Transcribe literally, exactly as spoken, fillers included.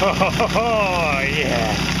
Oh, yeah.